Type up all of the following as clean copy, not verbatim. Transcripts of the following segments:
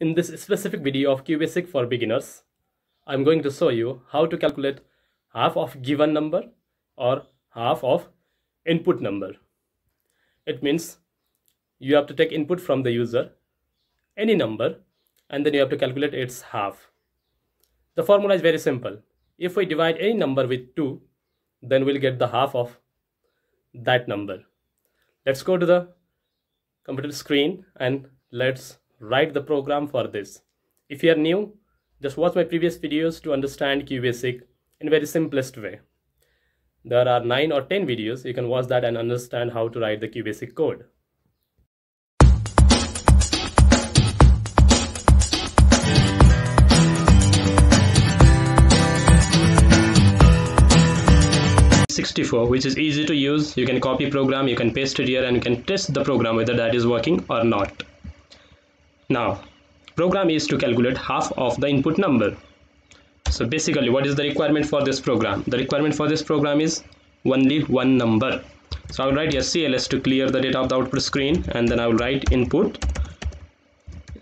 In this specific video of QBasic for beginners, I'm going to show you how to calculate half of given number or half of input number. It means you have to take input from the user, any number, and then you have to calculate its half. The formula is very simple. If we divide any number with 2, then we'll get the half of that number. Let's go to the computer screen and let's write the program for this. If you are new, just watch my previous videos to understand QBasic in a very simplest way. There are 9 or 10 videos, you can watch that and understand how to write the QBasic code. Which is easy to use. You can copy program, you can paste it here, and you can test the program whether that is working or not. Now, program is to calculate half of the input number. So basically, what is the requirement for this program? The requirement for this program is only one number. So I will write here CLS to clear the data of the output screen, and then I will write input,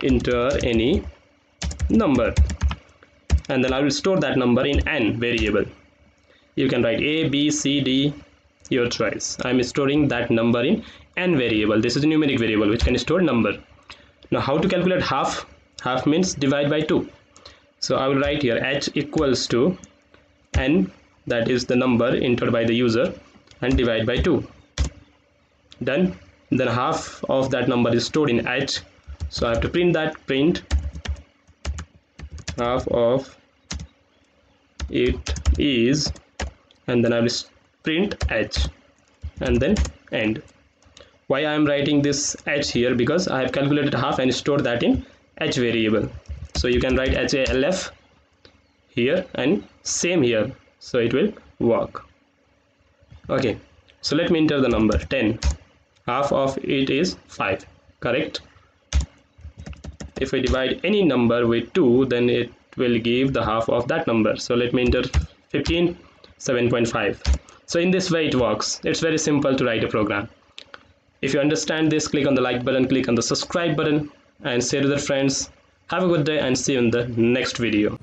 enter any number, and then I will store that number in n variable. You can write A, B, C, D, your choice. I am storing that number in n variable. This is a numeric variable which can store number. Now how to calculate half? Half means divide by 2. So I will write here h equals to n, that is the number entered by the user, and divide by 2. Done. Then half of that number is stored in h. So I have to print that, print half of it is, and then I will print h and then end. Why I am writing this h here? Because I have calculated half and stored that in h variable. So you can write half here and same here. So it will work. Okay. So let me enter the number 10. Half of it is 5. Correct. If we divide any number with 2, then it will give the half of that number. So let me enter 15. 7.5. So in this way it works. It's very simple to write a program. If you understand this, click on the like button, click on the subscribe button, and share with your friends. Have a good day and see you in the next video.